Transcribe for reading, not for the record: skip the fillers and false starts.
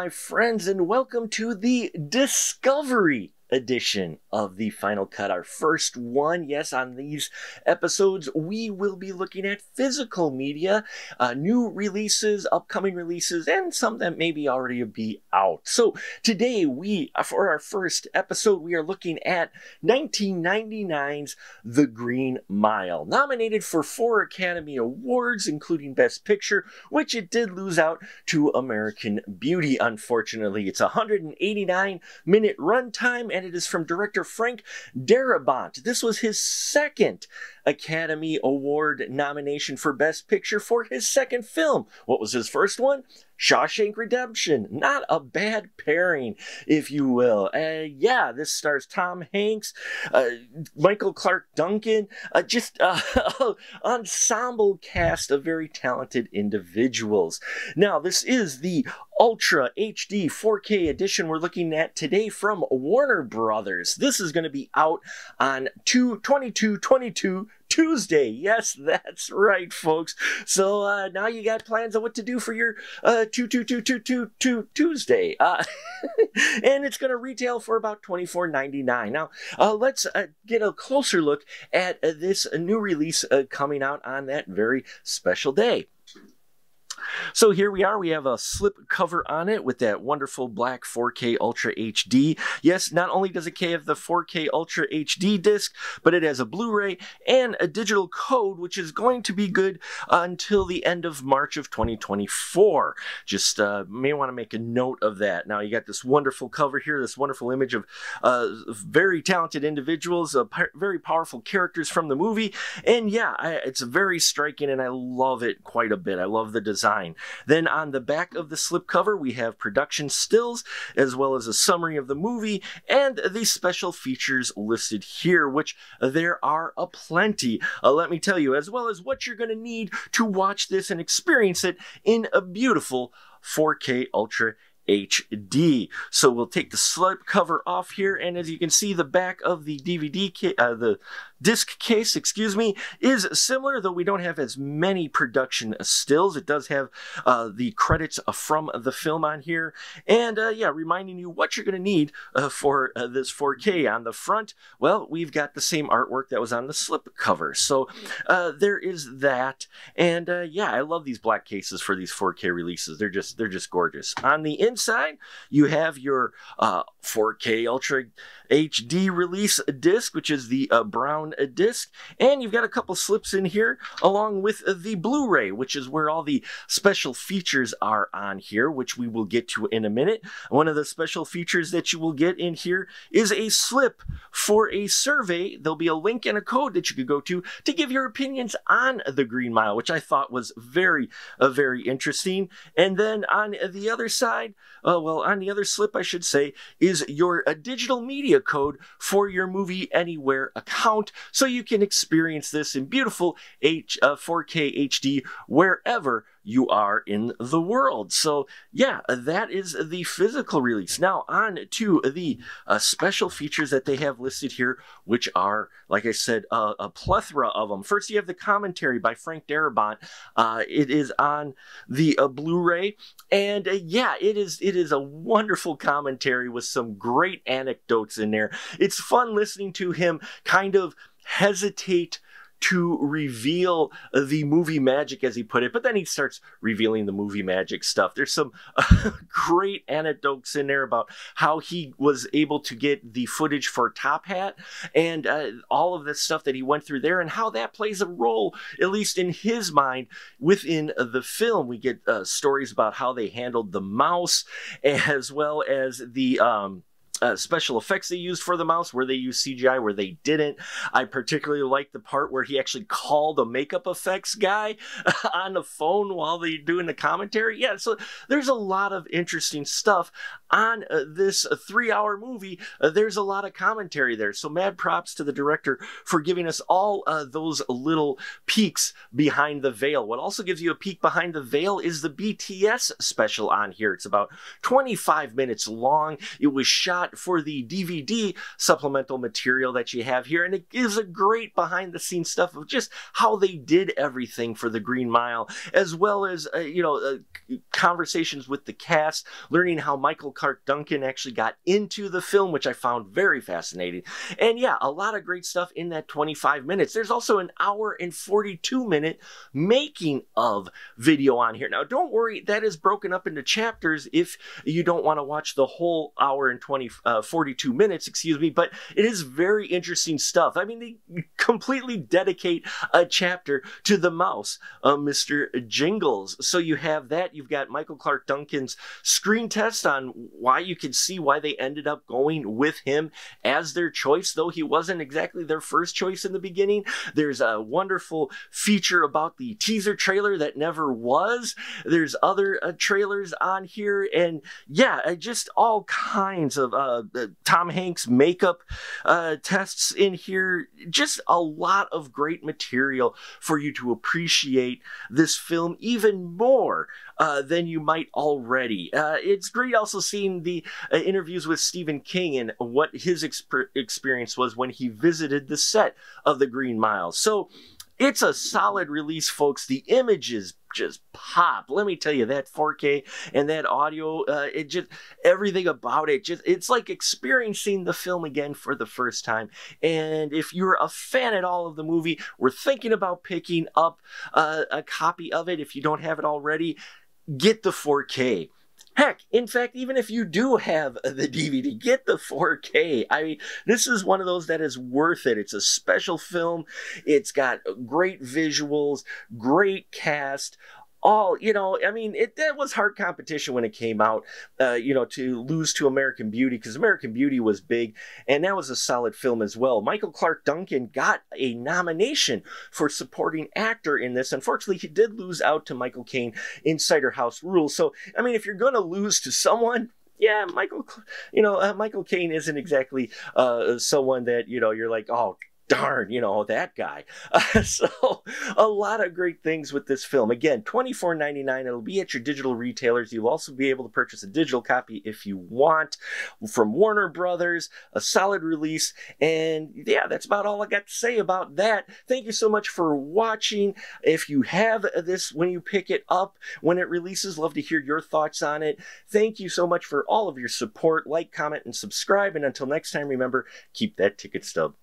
my friends, and welcome to the Diskovery edition of the Final Cut, our first one. Yes, on these episodes, we will be looking at physical media, new releases, upcoming releases, and some that maybe already be out. So today we, for our first episode, we are looking at 1999's The Green Mile, nominated for 4 Academy Awards, including Best Picture, which it did lose out to American Beauty, unfortunately. It's a 189-minute runtime, and it is from director Frank Darabont. This was his second Academy Award nomination for Best Picture for his second film. What was his first one? Shawshank Redemption. Not a bad pairing, if you will. Yeah, this stars Tom Hanks, Michael Clark Duncan, ensemble cast of very talented individuals. Now, this is the Ultra HD 4K edition we're looking at today from Warner Brothers. This is going to be out on 22/22 Tuesday. Yes, that's right, folks. So now you got plans on what to do for your 22/22 Tuesday. And it's going to retail for about $24.99. Now, let's get a closer look at this new release coming out on that very special day. So here we are. We have a slip cover on it with that wonderful black 4K Ultra HD. Yes, not only does it have the 4K Ultra HD disc, but it has a Blu-ray and a digital code, which is going to be good until the end of March of 2024. Just may want to make a note of that. Now, you got this wonderful cover here, this wonderful image of very talented individuals, very powerful characters from the movie. And yeah, it's very striking, and I love it quite a bit. I love the design. Then on the back of the slipcover, we have production stills, as well as a summary of the movie, and the special features listed here, which there are aplenty, let me tell you, as well as what you're going to need to watch this and experience it in a beautiful 4K Ultra HD. So we'll take the slip cover off here, and as you can see, the back of the disc case, excuse me, is similar, though we don't have as many production stills. It does have the credits from the film on here, and yeah, reminding you what you're going to need for this 4K. On the front, well, we've got the same artwork that was on the slip cover, so there is that. And yeah, I love these black cases for these 4K releases. They're just gorgeous. On the inside, you have your 4K Ultra HD release disc, which is the brown disc, and you've got a couple slips in here along with the Blu-ray, which is where all the special features are on here, which we will get to in a minute. One of the special features that you will get in here is a slip for a survey. There'll be a link and a code that you could go to give your opinions on The Green Mile, which I thought was very, very interesting. And then on the other side, well, on the other slip, I should say, is your digital media code for your Movie Anywhere account, so you can experience this in beautiful 4K HD wherever you are in the world. So yeah, that is the physical release. Now on to the special features that they have listed here, which are, like I said, a plethora of them. First, you have the commentary by Frank Darabont. It is on the Blu-ray, and yeah, it is a wonderful commentary with some great anecdotes in there. It's fun listening to him kind of hesitate to reveal the movie magic, as he put it, but then he starts revealing the movie magic stuff. There's some great anecdotes in there about how he was able to get the footage for Top Hat, and all of the stuff that he went through there, and how that plays a role, at least in his mind, within the film. We get stories about how they handled the mouse, as well as the special effects they used for the mouse, where they used CGI, where they didn't. I particularly liked the part where he actually called a makeup effects guy on the phone while they're doing the commentary. Yeah, so there's a lot of interesting stuff on this 3-hour movie. There's a lot of commentary there, so mad props to the director for giving us all those little peeks behind the veil. What also gives you a peek behind the veil is the BTS special on here. It's about 25 minutes long. It was shot lot for the DVD supplemental material that you have here, and it gives a great behind the scenes stuff of just how they did everything for The Green Mile, as well as conversations with the cast, learning how Michael Clark Duncan actually got into the film, which I found very fascinating. And yeah, a lot of great stuff in that 25 minutes. There's also an hour and 42-minute making of video on here. Now, don't worry, that is broken up into chapters if you don't want to watch the whole hour and 42 minutes, excuse me, but it is very interesting stuff. I mean, they completely dedicate a chapter to the mouse, Mr. Jingles. So you have that. You've got Michael Clark Duncan's screen test on why you can see why they ended up going with him as their choice, though he wasn't exactly their first choice in the beginning. There's a wonderful feature about the teaser trailer that never was. There's other trailers on here, and yeah, just all kinds of Tom Hanks makeup tests in here. Just a lot of great material for you to appreciate this film even more than you might already. It's great also seeing the interviews with Stephen King and what his experience was when he visited the set of The Green Mile. So it's a solid release, folks. The images just pop. Let me tell you, that 4K and that audio, it just, everything about it, just, it's like experiencing the film again for the first time. And if you're a fan at all of the movie, we're thinking about picking up a copy of it. If you don't have it already, get the 4K. Heck, in fact, even if you do have the DVD, get the 4K. I mean, this is one of those that is worth it. It's a special film. It's got great visuals, great cast. All, you know, I mean, that was hard competition when it came out, you know, to lose to American Beauty, because American Beauty was big, and that was a solid film as well. Michael Clark Duncan got a nomination for supporting actor in this. Unfortunately, he did lose out to Michael Caine in Cider House Rules. So, I mean, if you're going to lose to someone, yeah, Michael Caine isn't exactly someone that, you know, you're like, oh, darn, you know, that guy. So a lot of great things with this film. Again, $24.99. It'll be at your digital retailers. You'll also be able to purchase a digital copy if you want from Warner Brothers. A solid release. And yeah, that's about all I got to say about that. Thank you so much for watching. If you have this when you pick it up, when it releases, love to hear your thoughts on it. Thank you so much for all of your support. Like, comment, and subscribe. And until next time, remember, keep that ticket stub.